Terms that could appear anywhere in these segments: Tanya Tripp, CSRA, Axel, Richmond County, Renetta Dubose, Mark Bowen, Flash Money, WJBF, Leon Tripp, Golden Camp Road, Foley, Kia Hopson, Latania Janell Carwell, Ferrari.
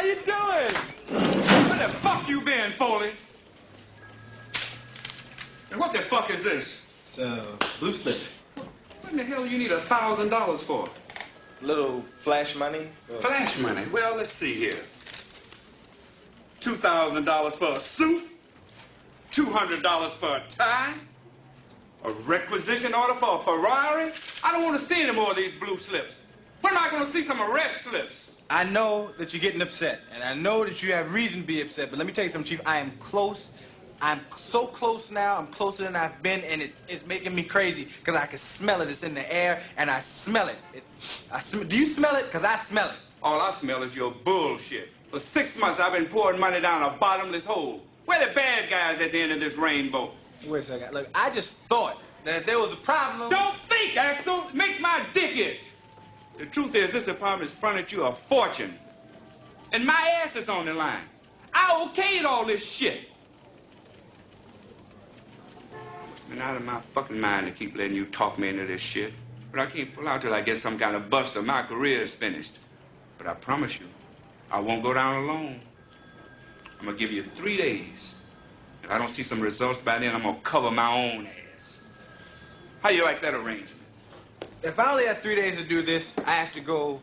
how you doing? Where the fuck you been, Foley? And what the fuck is this? It's a blue slip. What in the hell you need $1,000 for? A little flash money. Flash money? Well, let's see here. $2,000 for a suit, $200 for a tie, a requisition order for a Ferrari. I don't want to see any more of these blue slips. When am I going to see some arrest slips? I know that you're getting upset, and I know that you have reason to be upset, but let me tell you something, Chief. I am close. I'm so close now. I'm closer than I've been, and it's making me crazy because I can smell it. It's in the air, and I smell it. Do you smell it? Because I smell it. All I smell is your bullshit. For 6 months, I've been pouring money down a bottomless hole. Where the bad guys at the end of this rainbow? Wait a second. Look, I just thought that if there was a problem... Don't think, Axel. It makes my dick itch. The truth is, this apartment's fronted you a fortune. And my ass is on the line. I okayed all this shit. Been out of my fucking mind to keep letting you talk me into this shit. But I can't pull out till I get some kind of bust or my career is finished. But I promise you, I won't go down alone. I'm gonna give you 3 days. If I don't see some results by then, I'm gonna cover my own ass. How you like that arrangement? If I only had 3 days to do this, I have to go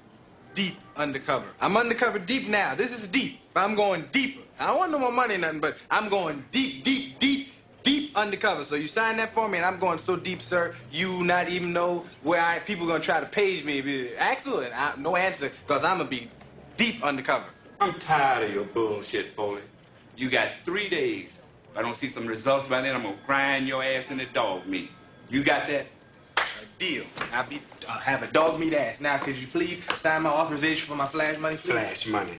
deep undercover. I'm undercover deep now. This is deep. I'm going deeper. I don't want no more money or nothing, but I'm going deep, deep, deep. Deep undercover. So you sign that for me, and I'm going so deep, sir, you not even know where people going to try to page me. Axel, and no answer, because I'm going to be deep undercover. I'm tired of your bullshit, Foley. You got 3 days. If I don't see some results by then, I'm going to grind your ass in the dog meat. You got that? Deal. I'll have a dog meat ass. Now, could you please sign my authorization for my flash money, please? Flash money.